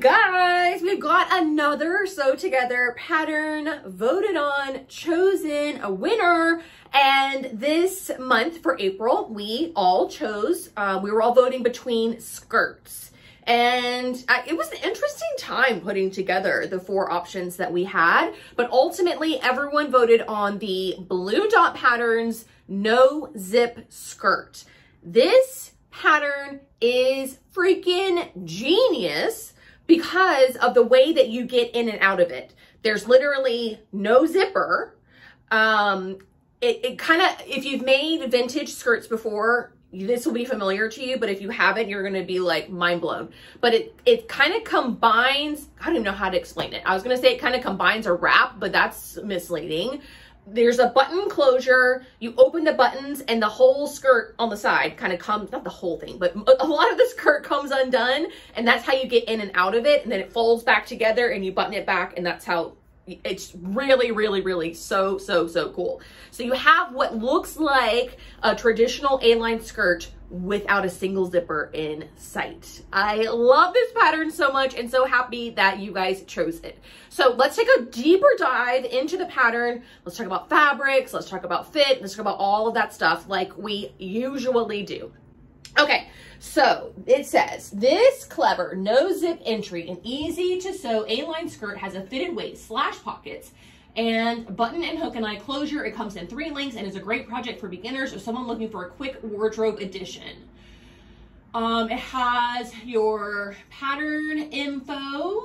guys, we've got another Sew Together pattern voted on, chosen a winner. And this month for April, we all chose, we were all voting between skirts. And it was an interesting time putting together the four options that we had, but ultimately everyone voted on the Blue Dot Patterns no zip skirt. This pattern is freaking genius because of the way that you get in and out of it. There's literally no zipper. It kind of, if you've made vintage skirts before, this will be familiar to you, but if you haven't, you're going to be like mind blown. But it kind of combines, I don't even know how to explain it. I was going to say it kind of combines a wrap, but that's misleading. There's a button closure. You open the buttons and the whole skirt on the side kind of comes, not the whole thing, but a lot of the skirt comes undone, and that's how you get in and out of it. And then it folds back together and you button it back, and that's how it's really, really, really so cool. So you have what looks like a traditional A-line skirt without a single zipper in sight. I love this pattern so much and so happy that you guys chose it. So let's take a deeper dive into the pattern. Let's talk about fabrics, let's talk about fit, let's talk about all of that stuff like we usually do. Okay, so it says, this clever no-zip entry, an easy-to-sew A-line skirt has a fitted waist, slash pockets, and button and hook and eye closure. It comes in 3 lengths and is a great project for beginners or someone looking for a quick wardrobe addition. It has your pattern info,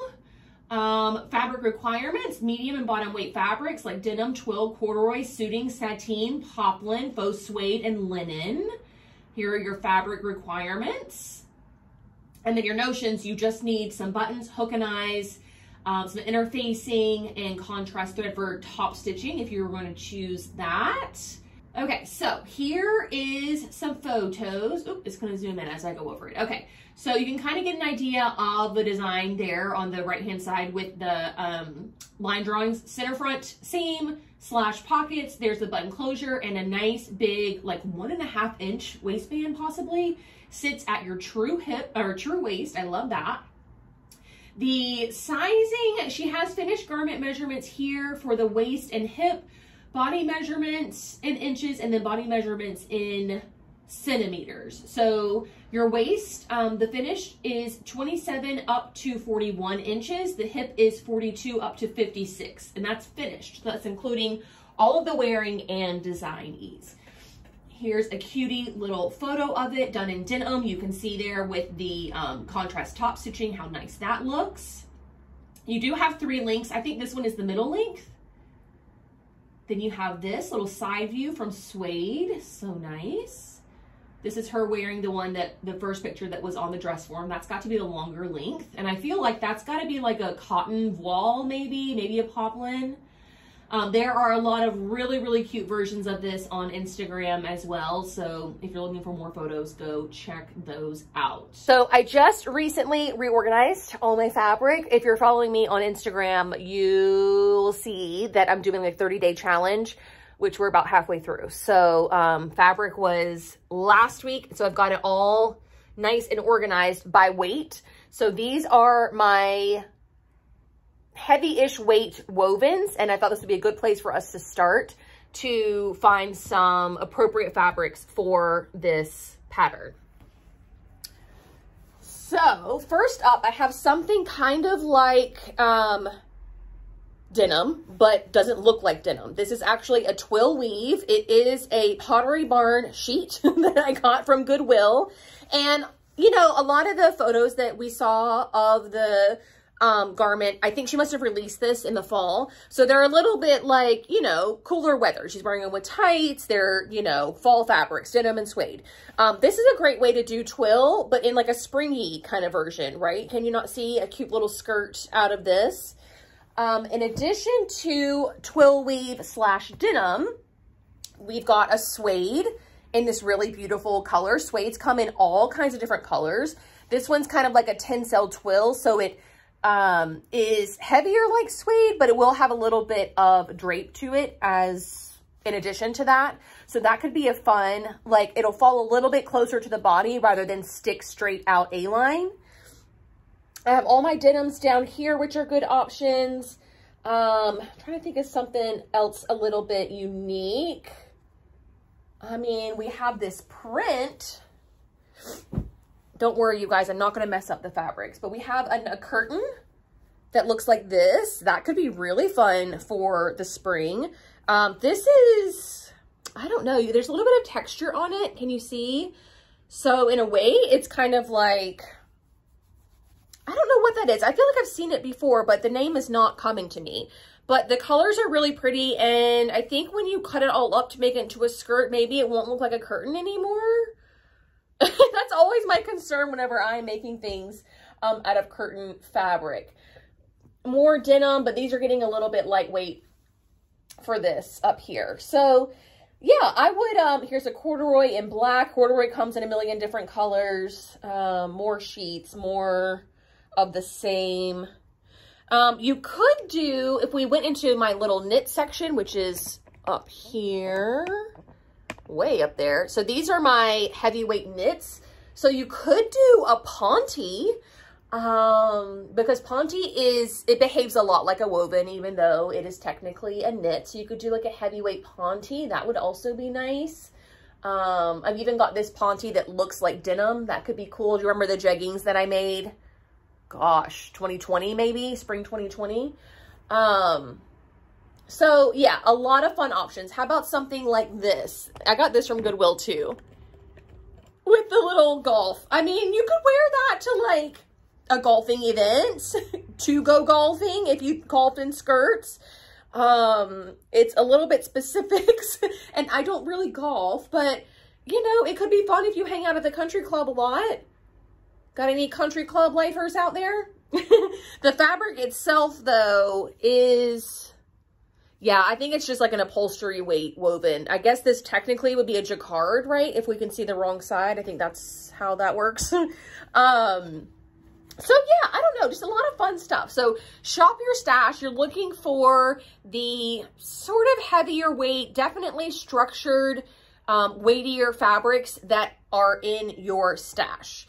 fabric requirements, medium and bottom weight fabrics like denim, twill, corduroy, suiting, sateen, poplin, faux suede, and linen. Here are your fabric requirements. And then your notions, you just need some buttons, hook and eyes, some interfacing and contrast thread for top stitching if you were going to choose that. Okay, so here is some photos. Oop, it's gonna zoom in as I go over it. Okay, so you can kind of get an idea of the design there on the right-hand side with the line drawings, center front seam, slash pockets, there's the button closure, and a nice big, like 1.5-inch waistband possibly, sits at your true hip, or true waist, I love that. The sizing, she has finished garment measurements here for the waist and hip, body measurements in inches, and then body measurements in centimeters. So your waist, the finish is 27 up to 41 inches. The hip is 42 up to 56, and that's finished. So that's including all of the wearing and design ease. Here's a cutie little photo of it done in denim. You can see there with the contrast top stitching, how nice that looks. You do have 3 links. I think this one is the middle length. Then you have this little side view from suede, so nice. This is her wearing the one that the first picture that was on the dress form. That's got to be the longer length. And I feel like that's got to be like a cotton voile, maybe a poplin. There are a lot of really, really cute versions of this on Instagram as well. So if you're looking for more photos, go check those out. So I just recently reorganized all my fabric. If you're following me on Instagram, you'll see that I'm doing like a 30-day challenge, which we're about halfway through. So fabric was last week. So I've got it all nice and organized by weight. So these are my heavy-ish weight wovens. And I thought this would be a good place for us to start to find some appropriate fabrics for this pattern. So first up, I have something kind of like, denim, but doesn't look like denim. This is actually a twill weave. It is a Pottery Barn sheet that I got from Goodwill. And, you know, a lot of the photos that we saw of the garment, I think she must have released this in the fall. So they're a little bit like, you know, cooler weather. She's wearing them with tights. They're, you know, fall fabrics, denim and suede. This is a great way to do twill, but in like a springy kind of version, right? Can you not see a cute little skirt out of this? In addition to twill weave slash denim, we've got a suede in this really beautiful color. Suedes come in all kinds of different colors. This one's kind of like a Tencel twill, so it is heavier like suede, but it will have a little bit of drape to it as in addition to that. So that could be a fun, like it'll fall a little bit closer to the body rather than stick straight out A-line. I have all my denims down here, which are good options. I'm trying to think of something else a little bit unique. I mean, we have this print. Don't worry, you guys, I'm not going to mess up the fabrics, but we have a curtain that looks like this. That could be really fun for the spring. This is, I don't know, there's a little bit of texture on it. Can you see? So in a way, it's kind of like, I don't know what that is. I feel like I've seen it before, but the name is not coming to me. But the colors are really pretty, and I think when you cut it all up to make it into a skirt, maybe it won't look like a curtain anymore. That's always my concern whenever I'm making things out of curtain fabric. More denim, but these are getting a little bit lightweight for this up here. So yeah, I would, here's a corduroy in black. Corduroy comes in a million different colors, more sheets, more of the same. You could do, if we went into my little knit section, which is up here, way up there. So these are my heavyweight knits. So you could do a ponte, because ponte is, it behaves a lot like a woven, even though it is technically a knit. So you could do like a heavyweight ponte. That would also be nice. I've even got this ponte that looks like denim. That could be cool. Do you remember the jeggings that I made? Gosh, 2020 maybe, spring 2020. So yeah, a lot of fun options. How about something like this? I got this from Goodwill too, with the little golf. I mean, you could wear that to like a golfing event, to go golfing if you golfed in skirts. It's a little bit specifics, and I don't really golf, but you know, it could be fun if you hang out at the country club a lot. Got any country club lifers out there? The fabric itself though is, yeah, I think it's just like an upholstery weight woven. I guess this technically would be a jacquard, right? If we can see the wrong side, I think that's how that works. So yeah, I don't know, just a lot of fun stuff. So shop your stash. You're looking for the sort of heavier weight, definitely structured, weightier fabrics that are in your stash.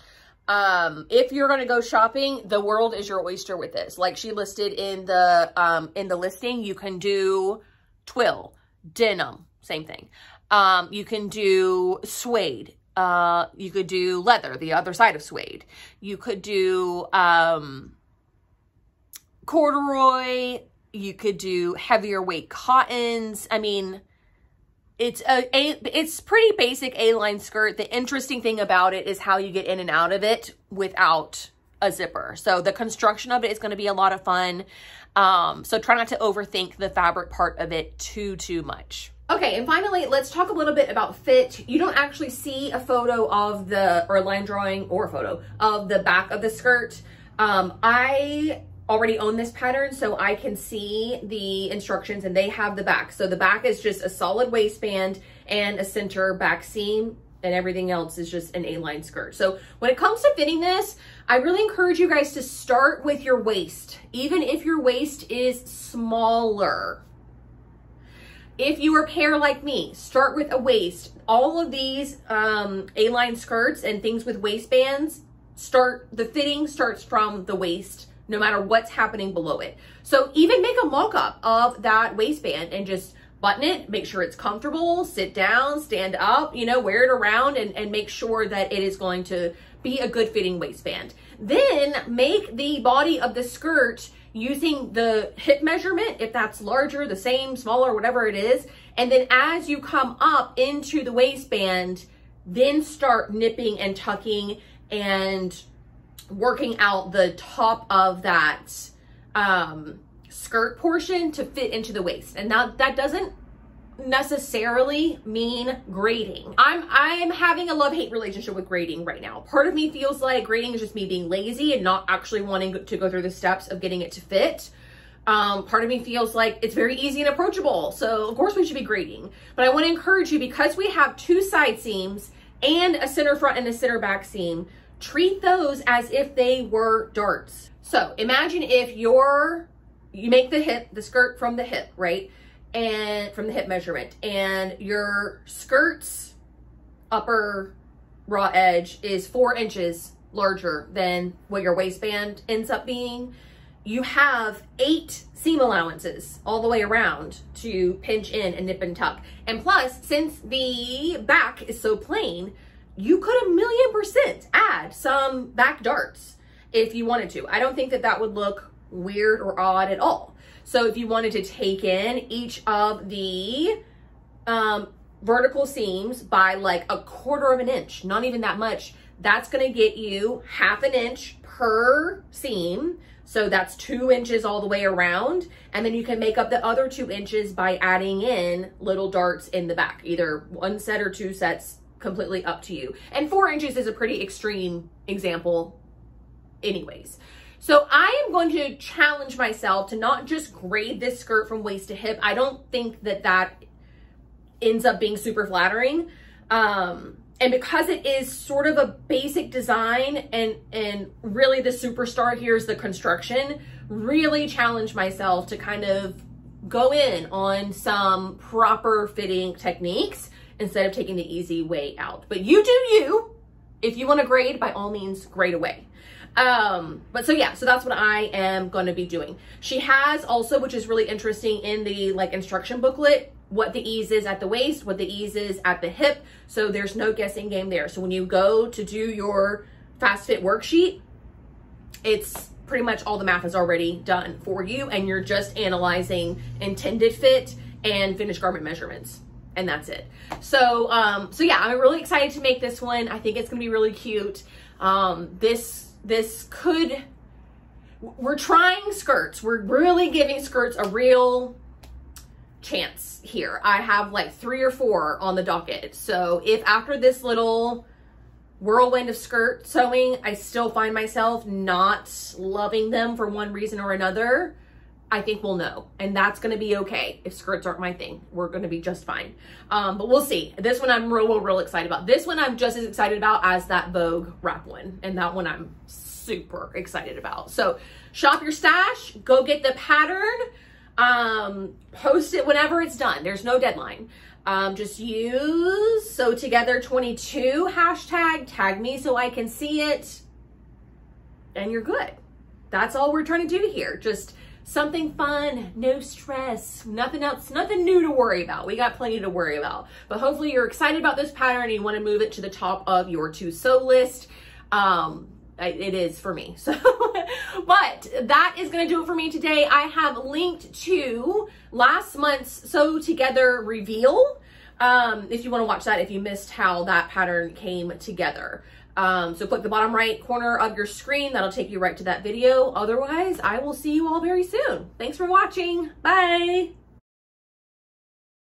If you're going to go shopping, the world is your oyster with this. Like she listed in the listing, you can do twill, denim, same thing. You can do suede. You could do leather, the other side of suede. You could do, corduroy. You could do heavier weight cottons. I mean, it's pretty basic A-line skirt. The interesting thing about it is how you get in and out of it without a zipper. So the construction of it is going to be a lot of fun. So try not to overthink the fabric part of it too much. Okay, and finally, let's talk a little bit about fit. You don't actually see a photo of the, or a line drawing or a photo of the back of the skirt. I already own this pattern, so I can see the instructions, and they have the back. So the back is just a solid waistband and a center back seam, and everything else is just an A-line skirt. So when it comes to fitting this, I really encourage you guys to start with your waist, even if your waist is smaller. If you are a pair like me, start with a waist. All of these A-line skirts and things with waistbands, the fitting starts from the waist, no matter what's happening below it. So even make a mock-up of that waistband and just button it, make sure it's comfortable, sit down, stand up, you know, wear it around, and make sure that it is going to be a good fitting waistband. Then make the body of the skirt using the hip measurement, if that's larger, the same, smaller, whatever it is. And then as you come up into the waistband, then start nipping and tucking and working out the top of that skirt portion to fit into the waist. And now that doesn't necessarily mean grading. I'm having a love-hate relationship with grading right now. Part of me feels like grading is just me being lazy and not actually wanting to go through the steps of getting it to fit. Part of me feels like it's very easy and approachable, so of course we should be grading. But I want to encourage you, because we have two side seams and a center front and a center back seam, treat those as if they were darts. So imagine if you make the skirt from the hip, right? And from the hip measurement, and your skirt's upper raw edge is 4 inches larger than what your waistband ends up being, you have 8 seam allowances all the way around to pinch in and nip and tuck. And plus, since the back is so plain, you could 1,000,000% add some back darts if you wanted to. I don't think that that would look weird or odd at all. So if you wanted to take in each of the vertical seams by like 1/4 of an inch, not even that much, that's gonna get you 1/2 inch per seam. So that's 2 inches all the way around. And then you can make up the other 2 inches by adding in little darts in the back, either 1 set or 2 sets, completely up to you. And 4 inches is a pretty extreme example anyways. So I am going to challenge myself to not just grade this skirt from waist to hip. I don't think that that ends up being super flattering. And because it is sort of a basic design and really the superstar here is the construction, really challenge myself to kind of go in on some proper fitting techniques instead of taking the easy way out. But you do you. If you want to grade, by all means, grade away. But so yeah, so that's what I am going to be doing. She has also, which is really interesting in the like instruction booklet, what the ease is at the waist, what the ease is at the hip. So there's no guessing game there. So when you go to do your fast fit worksheet, it's pretty much all the math is already done for you. And you're just analyzing intended fit and finished garment measurements. And that's it. So, so yeah, I'm really excited to make this one. I think it's gonna be really cute. This could, we're trying skirts. We're really giving skirts a real chance here. I have like 3 or 4 on the docket. So if after this little whirlwind of skirt sewing, I still find myself not loving them for one reason or another, I think we'll know, and that's gonna be okay. If skirts aren't my thing, we're gonna be just fine. But we'll see. This one I'm real excited about. This one I'm just as excited about as that Vogue wrap one, and that one I'm super excited about. So shop your stash, go get the pattern, post it whenever it's done. There's no deadline. Just use Sew Together 22 hashtag, tag me so I can see it, and you're good. That's all we're trying to do here. Just something fun, no stress, nothing else, nothing new to worry about. We got plenty to worry about, but hopefully you're excited about this pattern and you want to move it to the top of your to sew list. It is for me. So, but that is going to do it for me today. I have linked to last month's Sew Together reveal. If you want to watch that, if you missed how that pattern came together. So click the bottom right corner of your screen. That'll take you right to that video. Otherwise, I will see you all very soon. Thanks for watching. Bye.